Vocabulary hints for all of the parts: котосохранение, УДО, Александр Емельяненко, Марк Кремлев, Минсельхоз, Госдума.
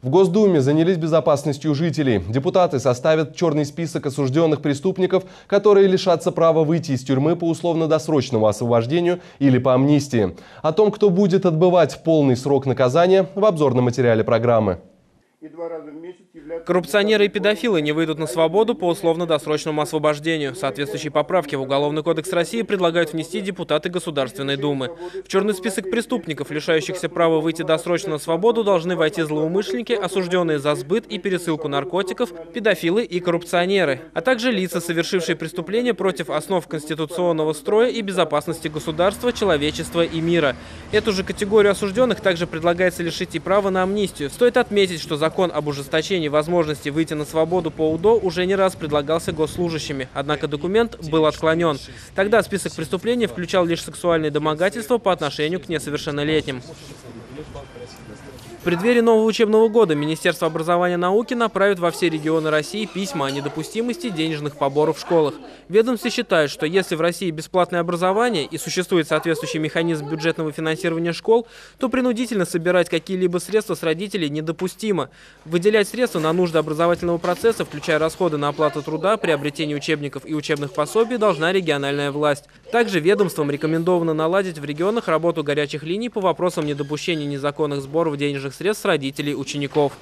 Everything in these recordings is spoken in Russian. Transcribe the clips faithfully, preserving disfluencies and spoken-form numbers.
В Госдуме занялись безопасностью жителей. Депутаты составят черный список осужденных преступников, которые лишатся права выйти из тюрьмы по условно-досрочному освобождению или по амнистии. О том, кто будет отбывать полный срок наказания, в обзорном материале программы. Коррупционеры и педофилы не выйдут на свободу по условно-досрочному освобождению. Соответствующие поправки в Уголовный кодекс России предлагают внести депутаты Государственной Думы. В черный список преступников, лишающихся права выйти досрочно на свободу, должны войти злоумышленники, осужденные за сбыт и пересылку наркотиков, педофилы и коррупционеры, а также лица, совершившие преступления против основ конституционного строя и безопасности государства, человечества и мира. Эту же категорию осужденных также предлагается лишить и права на амнистию. Стоит отметить, что закон об ужесточении возможности выйти на свободу по УДО уже не раз предлагался госслужащими, однако документ был отклонен. Тогда список преступлений включал лишь сексуальные домогательства по отношению к несовершеннолетним. В преддверии нового учебного года Министерство образования и науки направит во все регионы России письма о недопустимости денежных поборов в школах. Ведомство считает, что если в России бесплатное образование и существует соответствующий механизм бюджетного финансирования школ, то принудительно собирать какие-либо средства с родителей недопустимо. Выделять средства на нужды образовательного процесса, включая расходы на оплату труда, приобретение учебников и учебных пособий, должна региональная власть. Также ведомством рекомендовано наладить в регионах работу горячих линий по вопросам недопущения незаконных сборов денежных средств родителей учеников.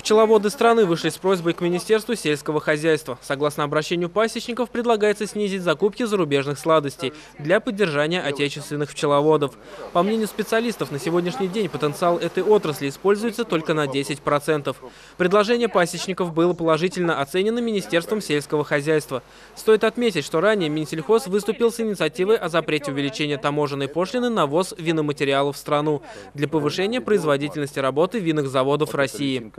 Пчеловоды страны вышли с просьбой к Министерству сельского хозяйства. Согласно обращению пасечников, предлагается снизить закупки зарубежных сладостей для поддержания отечественных пчеловодов. По мнению специалистов, на сегодняшний день потенциал этой отрасли используется только на десять процентов. Предложение пасечников было положительно оценено Министерством сельского хозяйства. Стоит отметить, что ранее Минсельхоз выступил с инициативой о запрете увеличения таможенной пошлины на ввоз виноматериалов в страну для повышения производительности работы винных заводов России.